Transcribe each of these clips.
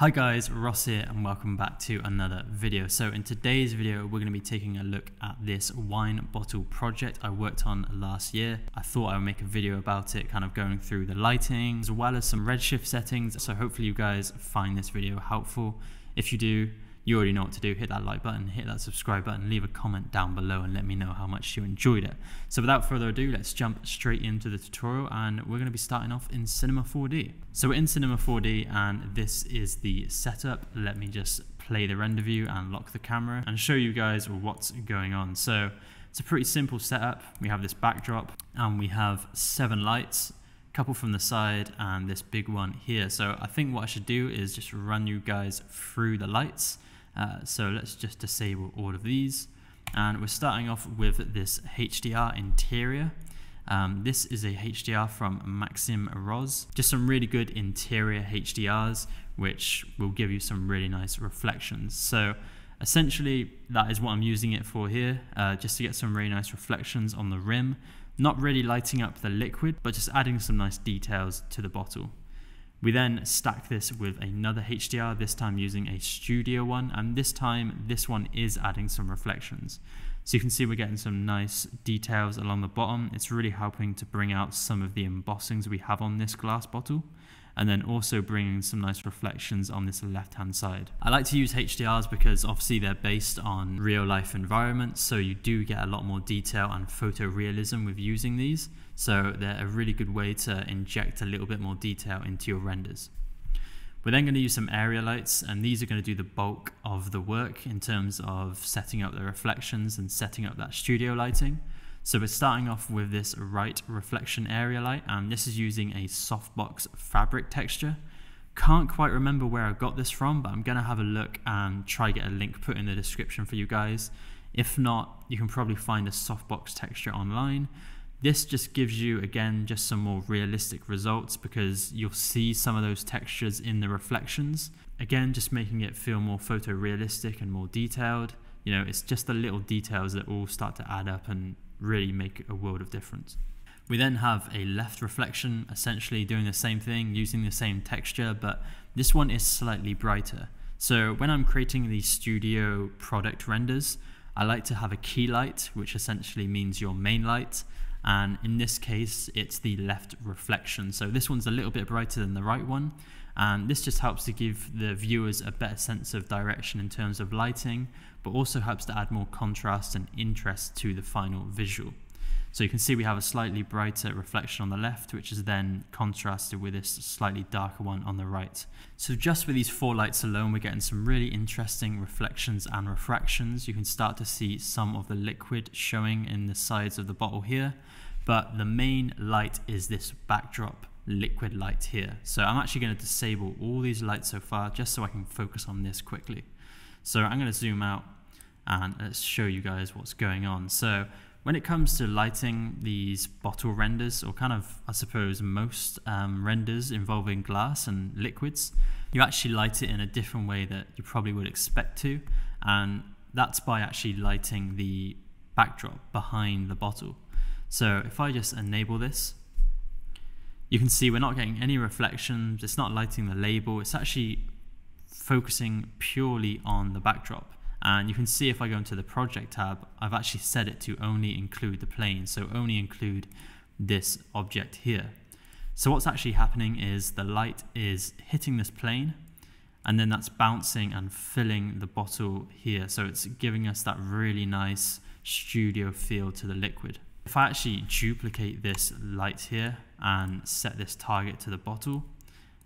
Hi guys, Ross here and welcome back to another video. So in today's video we're going to be taking a look at this wine bottle project I worked on last year. I thought I would make a video about it, kind of going through the lighting as well as some Redshift settings, so hopefully you guys find this video helpful. If you do, you already know what to do. Hit that like button, hit that subscribe button, leave a comment down below and let me know how much you enjoyed it. So without further ado, let's jump straight into the tutorial and we're going to be starting off in Cinema 4D. So we're in Cinema 4D and this is the setup. Let me just play the render view and lock the camera and show you guys what's going on. So it's a pretty simple setup. We have this backdrop and we have 7 lights, a couple from the side and this big one here. So I think what I should do is just run you guys through the lights. So let's just disable all of these, and we're starting off with this HDR interior. This is a HDR from Maxim Roz. Just some really good interior HDRs which will give you some really nice reflections. So essentially that is what I'm using it for here, just to get some really nice reflections on the rim. Not really lighting up the liquid, but just adding some nice details to the bottle. We then stack this with another HDR, this time using a studio one, and this time this one is adding some reflections. So you can see we're getting some nice details along the bottom. It's really helping to bring out some of the embossings we have on this glass bottle, and then also bringing some nice reflections on this left hand side. I like to use HDRs because obviously they're based on real life environments, so you do get a lot more detail and photorealism with using these. So they're a really good way to inject a little bit more detail into your renders. We're then going to use some area lights, and these are going to do the bulk of the work in terms of setting up the reflections and setting up that studio lighting. So we're starting off with this right reflection area light, and this is using a softbox fabric texture. Can't quite remember where I got this from, but I'm going to have a look and try get a link put in the description for you guys. If not, you can probably find a softbox texture online. This just gives you, again, just some more realistic results because you'll see some of those textures in the reflections. Again, just making it feel more photorealistic and more detailed. You know, it's just the little details that all start to add up and really make a world of difference. We then have a left reflection, essentially doing the same thing, using the same texture, but this one is slightly brighter. So when I'm creating these studio product renders, I like to have a key light, which essentially means your main light, and in this case it's the left reflection. So this one's a little bit brighter than the right one, and this just helps to give the viewers a better sense of direction in terms of lighting, but also helps to add more contrast and interest to the final visual. So you can see we have a slightly brighter reflection on the left, which is then contrasted with this slightly darker one on the right. So just with these 4 lights alone, we're getting some really interesting reflections and refractions. You can start to see some of the liquid showing in the sides of the bottle here, but the main light is this backdrop liquid light here. So I'm actually going to disable all these lights so far just so I can focus on this quickly. So I'm going to zoom out and let's show you guys what's going on. So when it comes to lighting these bottle renders, or kind of, I suppose, most renders involving glass and liquids, you actually light it in a different way that you probably would expect to, and that's by actually lighting the backdrop behind the bottle. So if I just enable this, you can see we're not getting any reflections, it's not lighting the label, it's actually focusing purely on the backdrop. And you can see if I go into the project tab, I've actually set it to only include the plane, so only include this object here. So what's actually happening is the light is hitting this plane, and then that's bouncing and filling the bottle here. So it's giving us that really nice studio feel to the liquid. If I actually duplicate this light here and set this target to the bottle,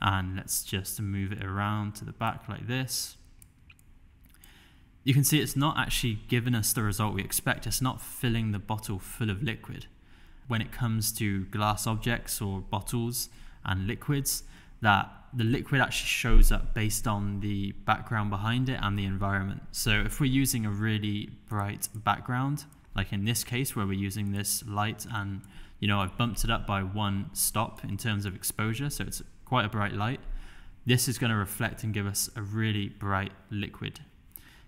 and let's just move it around to the back like this, you can see it's not actually giving us the result we expect. It's not filling the bottle full of liquid. When it comes to glass objects or bottles and liquids, that the liquid actually shows up based on the background behind it and the environment. So if we're using a really bright background, like in this case where we're using this light, and you know, I've bumped it up by 1 stop in terms of exposure, so it's quite a bright light. This is going to reflect and give us a really bright liquid.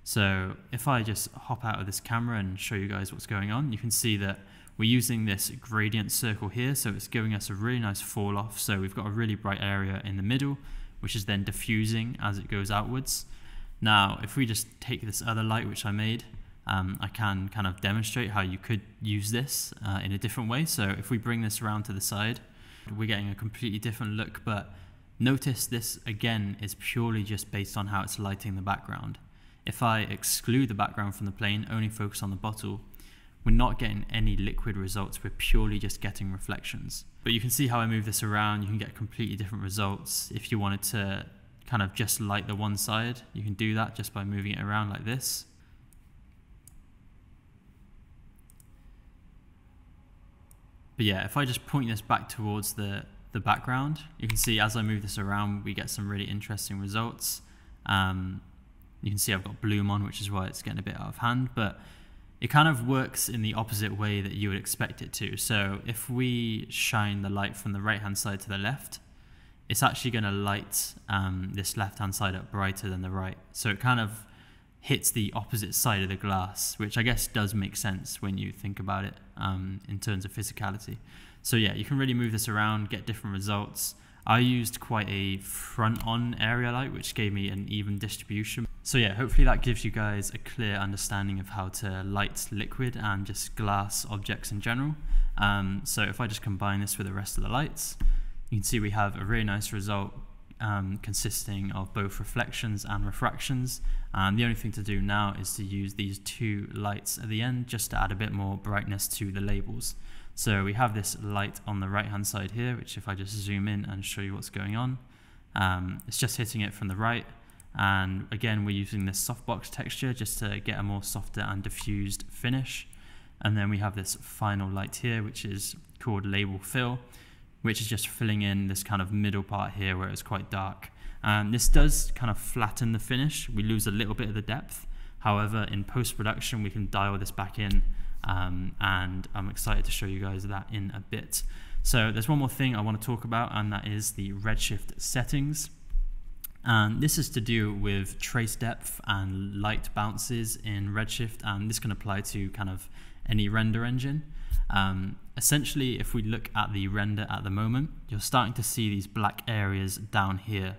So if I just hop out of this camera and show you guys what's going on, you can see that we're using this gradient circle here, so it's giving us a really nice fall off. So we've got a really bright area in the middle, which is then diffusing as it goes outwards. Now, if we just take this other light which I made, I can kind of demonstrate how you could use this in a different way. So if we bring this around to the side, we're getting a completely different look, but notice this again is purely just based on how it's lighting the background. If I exclude the background from the plane, only focus on the bottle, we're not getting any liquid results, we're purely just getting reflections. But you can see how I move this around, you can get completely different results. If you wanted to kind of just light the one side, you can do that just by moving it around like this. But yeah, if I just point this back towards the background, you can see as I move this around, we get some really interesting results. You can see I've got bloom on, which is why it's getting a bit out of hand, but it kind of works in the opposite way that you would expect it to. So if we shine the light from the right-hand side to the left, it's actually gonna light this left-hand side up brighter than the right. So it kind of hits the opposite side of the glass, which I guess does make sense when you think about it in terms of physicality. So yeah, you can really move this around, get different results. I used quite a front-on area light, which gave me an even distribution. So yeah, hopefully that gives you guys a clear understanding of how to light liquid and just glass objects in general. So if I just combine this with the rest of the lights, you can see we have a really nice result consisting of both reflections and refractions. And the only thing to do now is to use these two lights at the end just to add a bit more brightness to the labels. So we have this light on the right hand side here, which if I just zoom in and show you what's going on, it's just hitting it from the right. And again, we're using this softbox texture just to get a more softer and diffused finish. And then we have this final light here, which is called label fill, which is just filling in this kind of middle part here where it's quite dark. And this does kind of flatten the finish. We lose a little bit of the depth. However, in post-production, we can dial this back in. And I'm excited to show you guys that in a bit. So there's one more thing I want to talk about, and that is the Redshift settings. And this is to do with trace depth and light bounces in Redshift, and this can apply to kind of any render engine. Essentially, if we look at the render at the moment, you're starting to see these black areas down here,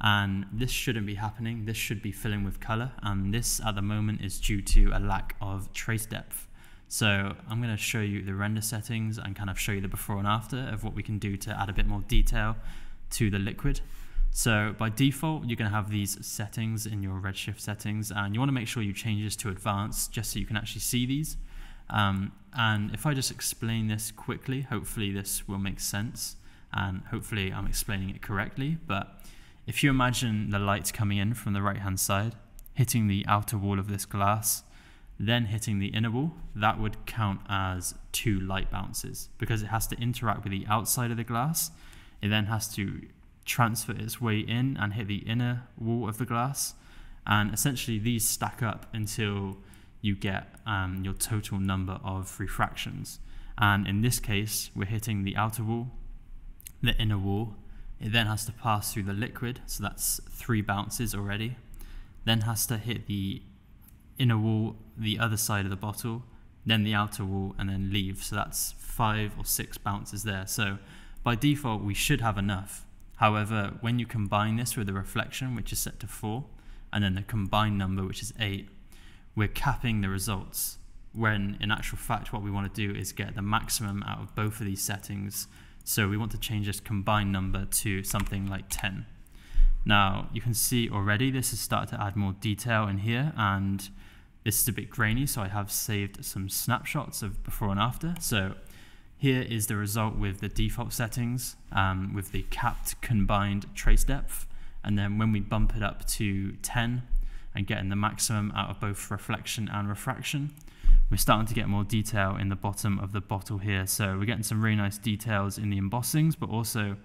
and this shouldn't be happening. This should be filling with color, and this at the moment is due to a lack of trace depth. So I'm going to show you the render settings and kind of show you the before and after of what we can do to add a bit more detail to the liquid. So by default, you're going to have these settings in your Redshift settings, and you want to make sure you change this to advanced just so you can actually see these. And if I just explain this quickly, hopefully this will make sense, and hopefully I'm explaining it correctly. But if you imagine the light coming in from the right-hand side, hitting the outer wall of this glass, then hitting the inner wall, that would count as two light bounces because it has to interact with the outside of the glass. It then has to transfer its way in and hit the inner wall of the glass, and essentially these stack up until you get your total number of refractions. And in this case, we're hitting the outer wall, the inner wall, it then has to pass through the liquid, so that's three bounces already, then has to hit the inner wall, the other side of the bottle, then the outer wall, and then leave, so that's 5 or 6 bounces there. So by default, we should have enough. However, when you combine this with the reflection, which is set to 4, and then the combined number, which is 8, we're capping the results, when in actual fact what we want to do is get the maximum out of both of these settings. So we want to change this combined number to something like 10. Now, you can see already this has started to add more detail in here, and this is a bit grainy, so I have saved some snapshots of before and after. So here is the result with the default settings, with the capped combined trace depth. And then when we bump it up to 10 and getting the maximum out of both reflection and refraction, we're starting to get more detail in the bottom of the bottle here. So we're getting some really nice details in the embossings, but also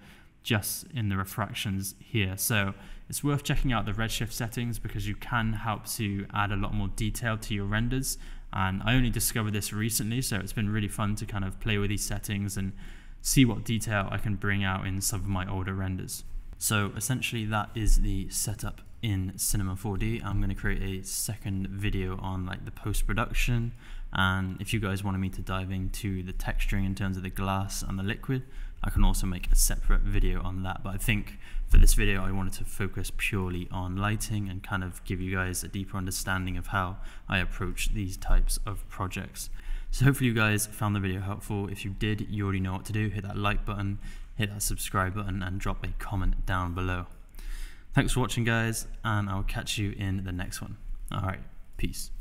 just in the refractions here. So it's worth checking out the Redshift settings because you can help to add a lot more detail to your renders. And I only discovered this recently, so it's been really fun to kind of play with these settings and see what detail I can bring out in some of my older renders. So essentially that is the setup in Cinema 4D. I'm going to create a second video on like the post-production, and if you guys wanted me to dive into the texturing in terms of the glass and the liquid, I can also make a separate video on that. But I think for this video I wanted to focus purely on lighting and kind of give you guys a deeper understanding of how I approach these types of projects. So hopefully you guys found the video helpful. If you did, you already know what to do. Hit that like button, hit that subscribe button, and drop a comment down below. Thanks for watching, guys, and I'll catch you in the next one. Alright, peace.